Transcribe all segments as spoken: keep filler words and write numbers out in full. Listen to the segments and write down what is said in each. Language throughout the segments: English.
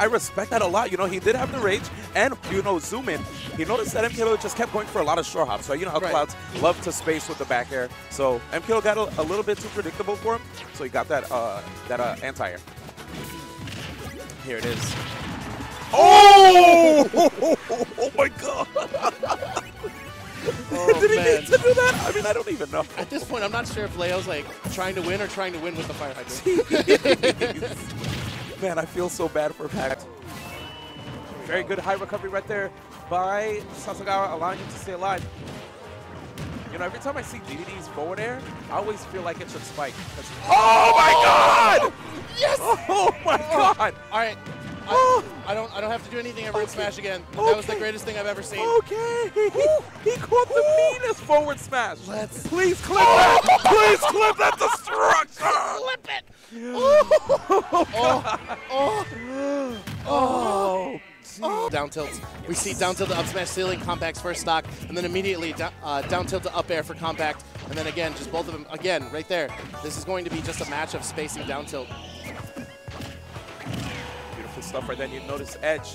I respect that a lot. You know, he did have the rage and, you know, zoom in. He noticed that MKLeo just kept going for a lot of short hops. So, you know how right. Clouds love to space with the back air. So, MKLeo got a, a little bit too predictable for him. So, he got that, uh, that uh, anti-air. Here it is. Oh! Oh, my God. Oh, did he man. need to do that? I mean, I don't even know. At this point, I'm not sure if Leo's, like, trying to win or trying to win with the fire hydrant. Man, I feel so bad for Pact. Very good high recovery right there by Sasagawa, allowing him to stay alive. You know, every time I see Diddy's forward air, I always feel like it should spike. Oh, my God! Yes! Oh, my God! All right. I, I don't. I don't have to do anything ever in okay. Smash again. That okay. was the greatest thing I've ever seen. Okay. He, he caught the Ooh. meanest forward smash. Let's. Please clip oh. that. Please clip that destruction. Clip it. Oh. Oh. Oh. Oh. Oh. Oh. Down tilt. We see down tilt to up smash ceiling. Compact's first stock, and then immediately down, uh, down tilt to up air for Compact, and then again, just both of them again right there. This is going to be just a match of spacing down tilt. Stuff right then. You notice Edge.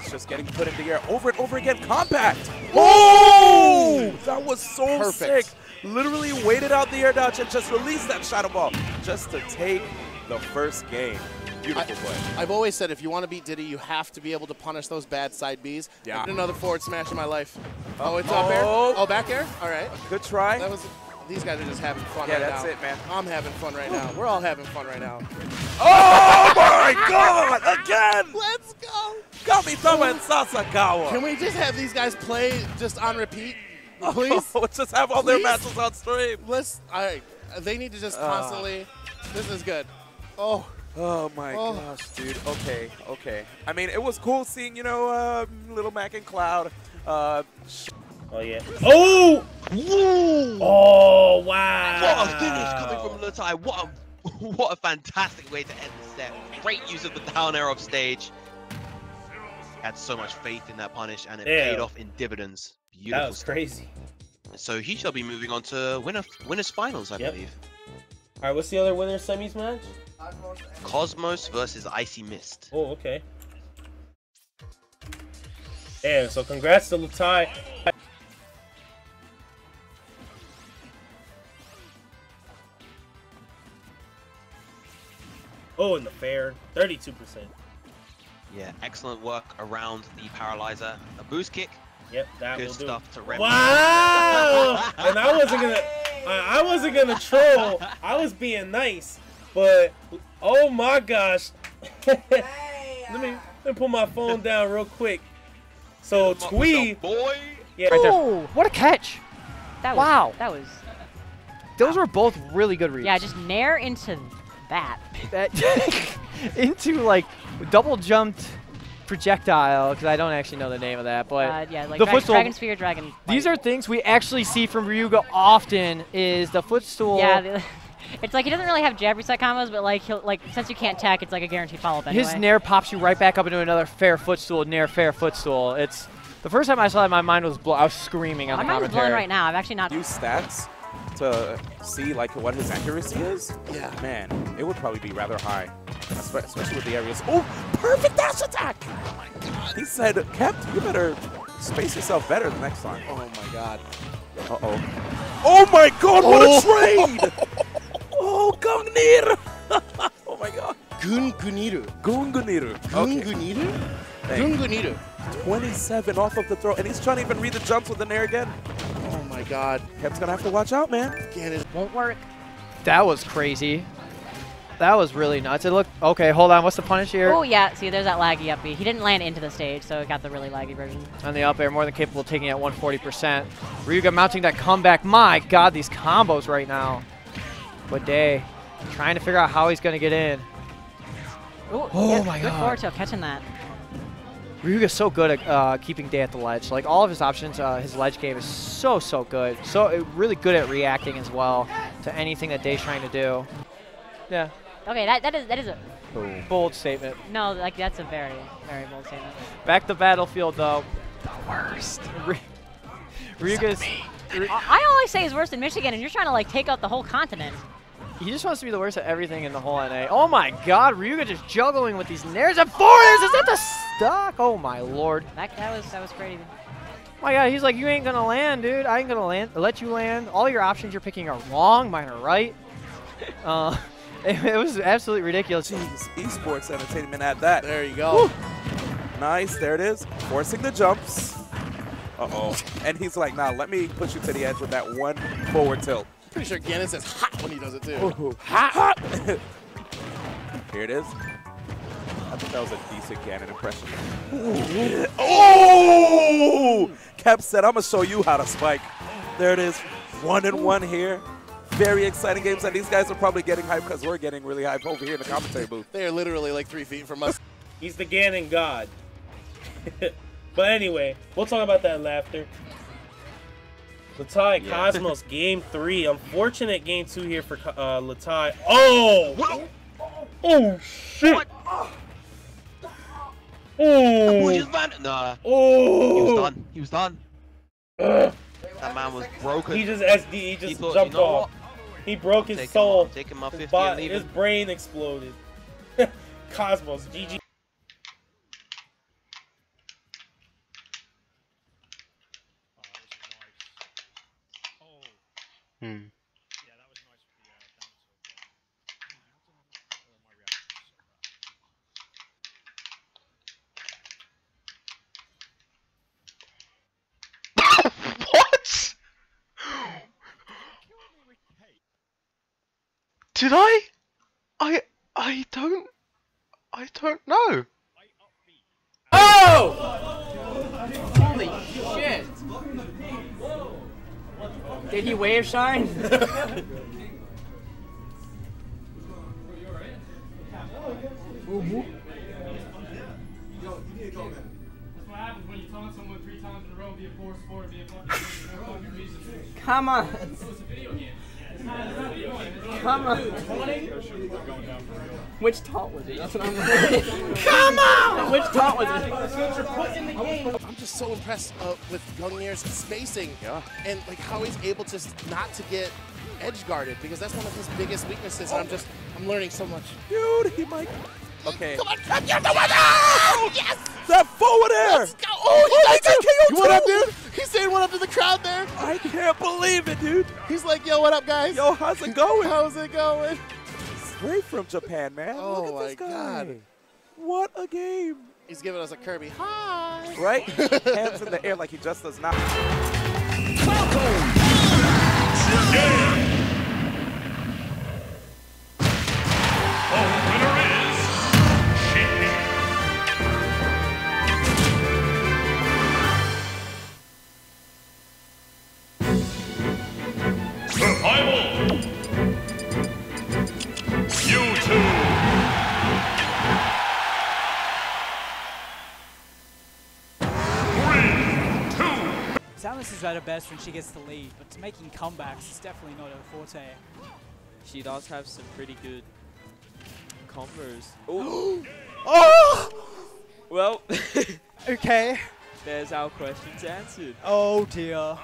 It's just getting put in the air over and over again. Compact! Oh! That was so Perfect. sick. Literally waited out the air dodge and just released that shadow ball just to take the first game. Beautiful I, play. I've always said if you want to beat Diddy, you have to be able to punish those bad side Bs. Yeah. I did another forward smash in my life. Oh, it's up oh. air. Oh, back air? All right. Good try. That was. These guys are just having fun yeah, right now. Yeah, that's it, man. I'm having fun right now. We're all having fun right now. Oh, my God! Again! Let's go! Kamito and Sasagawa. Can we just have these guys play just on repeat, please? Oh, let's just have all please? their matches on stream. Let's, all right. They need to just constantly. Uh, this is good. Oh. Oh, my oh. gosh, dude. Okay, okay. I mean, it was cool seeing, you know, uh, Little Mac and Cloud. Uh, Oh, yeah. Oh! Woo! Oh, wow. What a finish coming from Lotai. What a, what a fantastic way to end the set. Great use of the down air off stage. Had so much faith in that punish, and it yeah. paid off in dividends. Beautiful That was stuff. crazy. So he shall be moving on to winner, winner's finals, I yep. believe. All right, what's the other winner's semis match? Cosmos versus Icy Mist. Oh, okay. Damn, so congrats to Lotai. Oh, in the fair, thirty-two percent. Yeah, excellent work around the Paralyzer. A boost kick. Yep, that Good will do. Good stuff to rep. Wow! And I wasn't gonna, I wasn't gonna troll. I was being nice, but oh my gosh! let me let me put my phone down real quick. So Twee, boy, yeah. Right there. Oh, what a catch! That was, wow, that was. Those were both really good reads. Yeah, just nair into. That. that into like double jumped projectile, because I don't actually know the name of that, but uh, yeah, like the footstool. Dragon spear, dragon. These are things we actually see from Ryuga often. Is the footstool? Yeah, the, it's like he doesn't really have jab reset combos, but like he'll like since you can't tack, it's like a guaranteed follow up. Anyway. His nair pops you right back up into another fair footstool, nair fair footstool. It's the first time I saw that, my mind was blown. I was screaming on my the mind commentary. was blown right now. I've actually not. New stats. To see like what his accuracy is, yeah, man, it would probably be rather high, especially with the areas. Oh, perfect dash attack! Oh my God! He said, "Cap, you better space yourself better the next time." Oh my God! Uh oh! Oh my God! What oh. a trade! Oh, Gungnir! Oh my God! Gungnir. Gungnir. Gungnir. Gungnir. twenty-seven off of the throw, and he's trying to even read the jumps with the nair again. God, Cap's gonna have to watch out, man. It won't work. That was crazy. That was really nuts. It looked okay. Hold on, what's the punish here? Oh yeah, see, there's that laggy up B. He didn't land into the stage, so it got the really laggy version. On the up air, more than capable of taking it at one forty percent. Ryuga mounting that comeback. My God, these combos right now. But Day, trying to figure out how he's gonna get in. Ooh, oh yeah, my good God! Good forward tilt, catching that. Ryuga's so good at uh, keeping Day at the ledge. Like, all of his options, uh, his ledge game is so, so good. So uh, really good at reacting as well to anything that Day's trying to do. Yeah. Okay, that, that is that is a Ooh. bold statement. No, like, that's a very, very bold statement. Back to battlefield, though. The worst. Ry Ryuga's... I always say he's worse than Michigan, and you're trying to, like, take out the whole continent. He just wants to be the worst at everything in the whole N A. Oh my god, Ryuga just juggling with these nairs and foreigners! Is that the stock? Oh my lord. That, that was that was crazy. Oh my god, he's like, you ain't gonna land, dude. I ain't gonna land. Let you land. All your options you're picking are wrong, mine are right. Uh, it, it was absolutely ridiculous. Jeez, esports entertainment at that. There you go. Woo. Nice, there it is. Forcing the jumps. Uh-oh. And he's like, nah, let me push you to the edge with that one forward tilt. Pretty sure Gannon says hot when he does it, too. Ooh, hot, hot! Here it is. I think that was a decent Gannon impression. Ooh. Oh! Cap said, I'm going to show you how to spike. There it is. One and one here. Very exciting games, and these guys are probably getting hyped because we're getting really hyped over here in the commentary booth. They are literally like three feet from us. He's the Gannon god. But anyway, we'll talk about that laughter. Lataille, yeah. Cosmos, game three. Unfortunate game two here for uh, Lataille. Oh! Whoa. Oh, shit! What? Oh! He was done. Nah. Oh! He was done. He was done. Uh. That man was broken. He just S D, he just he thought, jumped you know off. What? He broke I'm his soul. Taking my fifty and leaving. His brain exploded. Cosmos, G G. Hmm. Yeah, that was nice with the uh, down so what? Did I? I I don't I don't know. Oh! Holy shit! Did he wave shine? Come on. Come on. Which taunt was it? That's what I'm looking Come on! Which taunt was it? I'm just so impressed uh, with Gungnir's spacing yeah. and like how he's able to not to get edge guarded because that's one of his biggest weaknesses. And I'm just I'm learning so much. Dude, he might. Okay. Come on, come get the winner! Oh, yes! That forward air! Let's go! Oh, he oh my God, K O too! What up, dude? He's saying what up to the crowd there. I can't believe it, dude. He's like, yo, what up, guys? Yo, how's it going? How's it going? Straight from Japan, man. Oh, look at this guy. God. What a game. He's giving us a Kirby. Hi. Right? Hands in the air like he just does not. Yeah. Salis is at her best when she gets the lead, but to making comebacks is definitely not her forte. She does have some pretty good combos. Ooh. Oh! Well. Okay. There's our questions answered. Oh dear.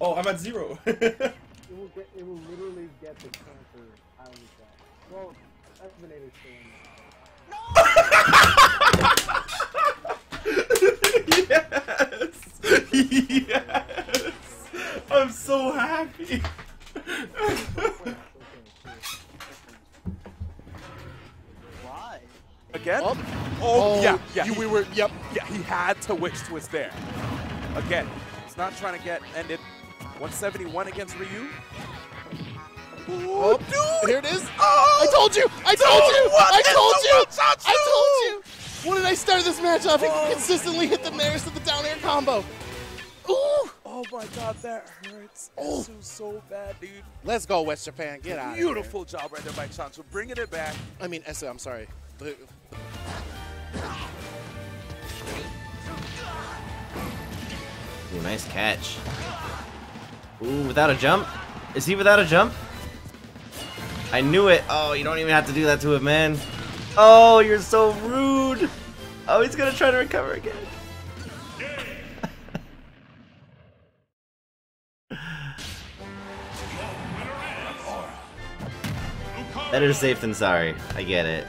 Oh, I'm at zero. It will, get, it will literally get the cancer out of the shot. Well, that's the native stand. No! Yes! Yes! I'm so happy! Why? Again? Oh, oh yeah, yeah. You, we were, yep. Yeah, he had to wish twist there. Again, he's not trying to get ended. one seventy-one against Ryu. Oh, oh, dude! Here it is! Oh, I told you! I told you! I told you! I told you! When did I start this match off? Oh. He consistently hit the nairs to the down air combo. Ooh! Oh my god, that hurts. Oh, so, so bad, dude. Let's go, West Japan. Get out. Beautiful job right there by Chancho, bringing it back. I mean, Esu, I'm sorry. Ooh, nice catch. Ooh, without a jump? Is he without a jump? I knew it. Oh, you don't even have to do that to it, man. Oh, you're so rude. Oh, he's gonna try to recover again. Better safe than sorry. I get it.